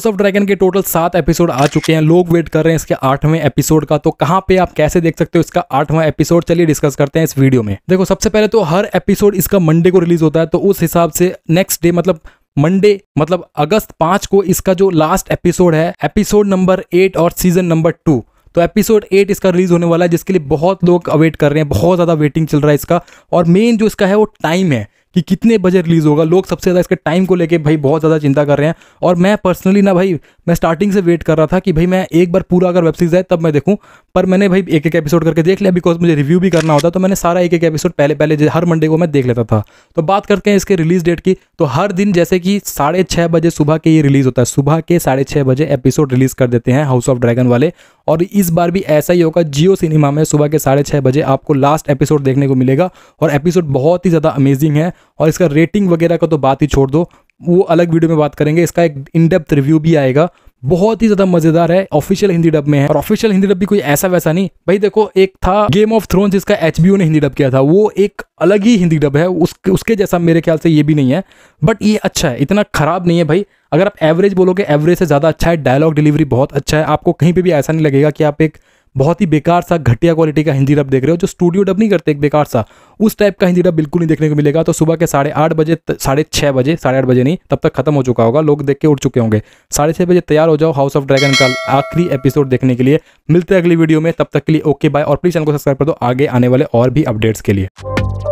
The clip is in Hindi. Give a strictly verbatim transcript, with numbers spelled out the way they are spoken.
हाउस ऑफ ड्रैगन के टोटल सात एपिसोड आ चुके हैं, लोग वेट कर रहे हैं इसके आठवें एपिसोड का। तो कहाँ पे आप कैसे देख सकते हो इसका आठवां एपिसोड, चलिए डिस्कस करते हैं इस वीडियो में। देखो सबसे पहले तो हर एपिसोड इसका मंडे को रिलीज होता है, तो उस हिसाब से नेक्स्ट डे मतलब मंडे मतलब अगस्त पांच को इसका जो लास्ट एपिसोड है, एपिसोड नंबर एट और सीजन नंबर टू, तो एपिसोड एट इसका रिलीज होने वाला है, जिसके लिए बहुत लोग अवेट कर रहे हैं, बहुत ज़्यादा वेटिंग चल रहा है इसका। और मेन जो इसका है वो टाइम है कि कितने बजे रिलीज़ होगा, लोग सबसे ज़्यादा इसके टाइम को लेके भाई बहुत ज़्यादा चिंता कर रहे हैं। और मैं पर्सनली ना भाई, मैं स्टार्टिंग से वेट कर रहा था कि भाई मैं एक बार पूरा अगर वेब सीरीज़ है तब मैं देखूं, पर मैंने भाई एक एक एपिसोड करके देख लिया, बिकॉज मुझे रिव्यू भी करना होता, तो मैंने सारा एक एक एपिसोड पहले पहले हर मंडे को मैं देख लेता था। तो बात करते हैं इसके रिलीज़ डेट की, तो हर दिन जैसे कि साढ़े छः बजे सुबह के ये रिलीज़ होता है, सुबह के साढ़े छः बजे एपिसोड रिलीज़ कर देते हैं हाउस ऑफ ड्रैगन वाले। और इस बार भी ऐसा ही होगा, जियो सिनेमा में सुबह के साढ़े छः बजे आपको लास्ट एपिसोड देखने को मिलेगा। और एपिसोड बहुत ही ज़्यादा अमेजिंग है, और इसका रेटिंग वगैरह का तो बात ही छोड़ दो, वो अलग वीडियो में बात करेंगे, इसका एक इन डेप्थ रिव्यू भी आएगा, बहुत ही ज़्यादा मज़ेदार है। ऑफिशियल हिंदी डब में है, और ऑफिशियल हिंदी डब भी कोई ऐसा वैसा नहीं भाई। देखो एक था गेम ऑफ थ्रोन्स, जिसका एचबीओ ने हिंदी डब किया था, वो एक अलग ही हिंदी डब है, उसके उसके जैसा मेरे ख्याल से ये भी नहीं है, बट ये अच्छा है, इतना ख़राब नहीं है भाई। अगर आप एवरेज बोलोगे, एवरेज से ज़्यादा अच्छा है, डायलॉग डिलीवरी बहुत अच्छा है, आपको कहीं पर भी ऐसा नहीं लगेगा कि आप एक बहुत ही बेकार सा घटिया क्वालिटी का हिंदी डब देख रहे हो, जो स्टूडियो डब नहीं करते एक बेकार सा, उस टाइप का हिंदी डब बिल्कुल नहीं देखने को मिलेगा। तो सुबह के साढ़े आठ बजे साढ़े छः बजे साढ़े आठ बजे नहीं, तब तक खत्म हो चुका होगा, लोग देख के उठ चुके होंगे। साढ़े छः बजे तैयार हो जाओ हाउस ऑफ ड्रैगन का आखिरी एपिसोड देखने के लिए। मिलते हैं अगली वीडियो में, तब तक के लिए ओके बाय, और प्लीज चैनल को सब्सक्राइब कर दो आगे आने वाले और भी अपडेट्स के लिए।